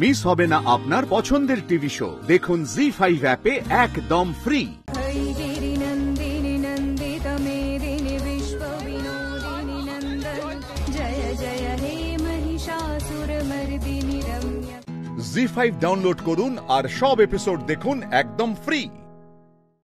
Miss হবে না আপনার পছন্দের টিভি শো। দেখুন জি5 অ্যাপে একদম ফ্রি। জি5 ডাউনলোড করুন আর সব এপিসোড দেখুন একদম ফ্রি।